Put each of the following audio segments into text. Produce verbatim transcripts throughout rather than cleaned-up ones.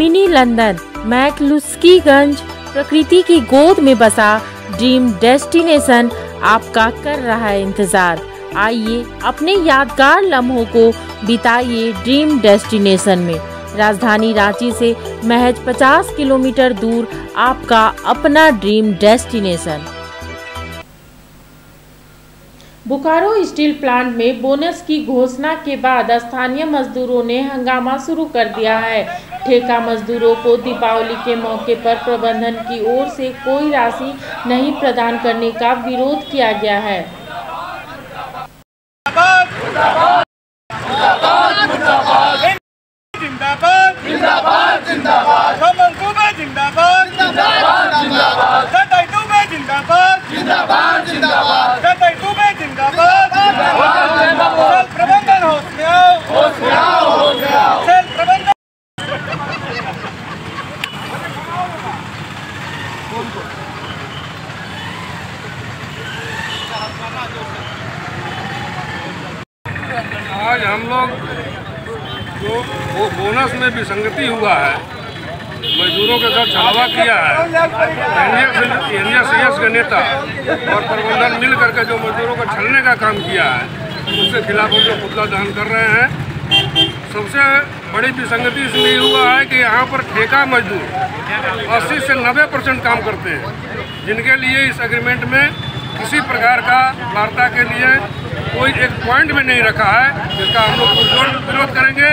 Mini London McCluskieganj प्रकृति की गोद में बसा ड्रीम डेस्टिनेशन आपका कर रहा है इंतजार। आइए अपने यादगार लम्हों को बिताइए ड्रीम डेस्टिनेशन में। राजधानी रांची से महज पचास किलोमीटर दूर आपका अपना dream destination. Bokaro steel plant में बोनस की घोषणा के बाद स्थानीय मजदूरों ने हंगामा शुरू कर दिया है। ठेका मजदूरों को दीपावली के मौके पर प्रबंधन की ओर से कोई राशि नहीं प्रदान करने का विरोध किया गया है। आज हम लोग जो वो बोनस में विसंगति हुआ है, मजदूरों के साथ छलावा किया है, एन जे सी एस के नेता और प्रबंधन मिल करके जो मजदूरों को छलने का काम किया है, उसके खिलाफ हम लोग पुतला दहन कर रहे हैं। सबसे बड़ी विसंगति इसलिए हुआ है कि यहाँ पर ठेका मजदूर अस्सी से नब्बे परसेंट काम करते हैं, जिनके लिए इस एग्रीमेंट में किसी प्रकार का वार्ता के लिए कोई एक पॉइंट भी नहीं रखा है। इसका हम लोग पुरजोर विरोध करेंगे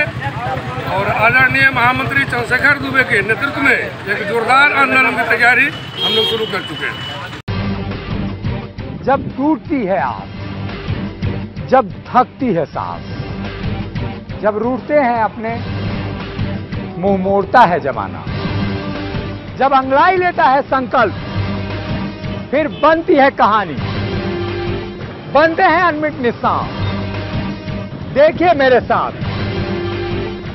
और आदरणीय महामंत्री चंद्रशेखर दुबे के नेतृत्व में एक जोरदार आंदोलन की तैयारी हम लोग शुरू कर चुके हैं। जब टूटती है आस, जब थकती है सांस, जब रूठते हैं अपने, मुंह मोड़ता है जमाना, जब अंगड़ाई लेता है संकल्प, फिर बनती है कहानी, बनते हैं अनमिट निशान। देखिए मेरे साथ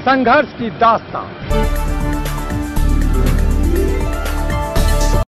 संघर्ष की दास्तान।